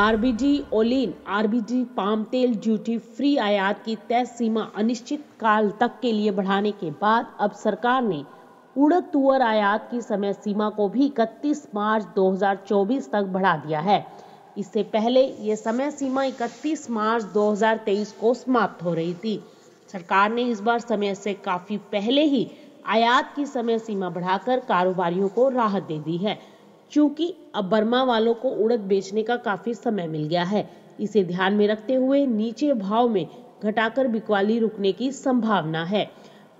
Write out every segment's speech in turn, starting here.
RBD olein RBD palm तेल duty free आयात की तय सीमा अनिश्चित काल तक के लिए बढ़ाने के बाद अब सरकार ने उड़द तुअर आयात की समय सीमा को भी 31 मार्च 2024 तक बढ़ा दिया है। इससे पहले ये समय सीमा 31 मार्च 2023 को समाप्त हो रही थी। सरकार ने इस बार समय से काफ़ी पहले ही आयात की समय सीमा बढ़ाकर कारोबारियों को राहत दे दी है, क्योंकि अब बर्मा वालों को उड़द बेचने का काफ़ी समय मिल गया है। इसे ध्यान में रखते हुए नीचे भाव में घटाकर बिकवाली रुकने की संभावना है।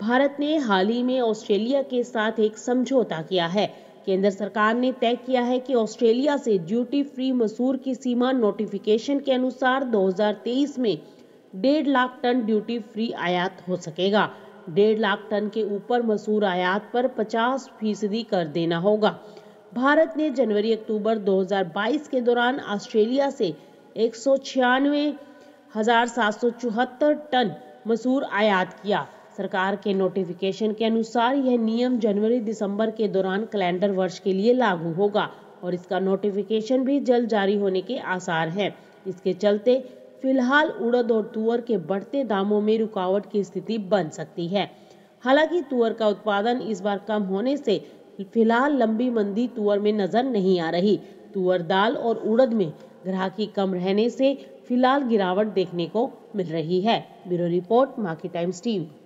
भारत ने हाल ही में ऑस्ट्रेलिया के साथ एक समझौता किया है। केंद्र सरकार ने तय किया है कि ऑस्ट्रेलिया से ड्यूटी फ्री मसूर की सीमा नोटिफिकेशन के अनुसार 2023 में 1.5 लाख टन ड्यूटी फ्री आयात हो सकेगा। 1.5 लाख टन के ऊपर मसूर आयात पर 50% कर देना होगा। भारत ने जनवरी-अक्टूबर 2022 के दौरान ऑस्ट्रेलिया से 196,774 टन मसूर आयात किया। सरकार के नोटिफिकेशन के अनुसार यह नियम जनवरी-दिसंबर के दौरान कैलेंडर वर्ष के लिए लागू होगा और इसका नोटिफिकेशन भी जल्द जारी होने के आसार हैं। इसके चलते फिलहाल उड़द और तुअर के बढ़ते दामों में रुकावट की स्थिति बन सकती है। हालांकि तुअर का उत्पादन इस बार कम होने से फिलहाल लंबी मंदी तुअर में नजर नहीं आ रही। तुअर दाल और उड़द में ग्राहकी कम रहने से फिलहाल गिरावट देखने को मिल रही है। Bureau report, Market Times TV.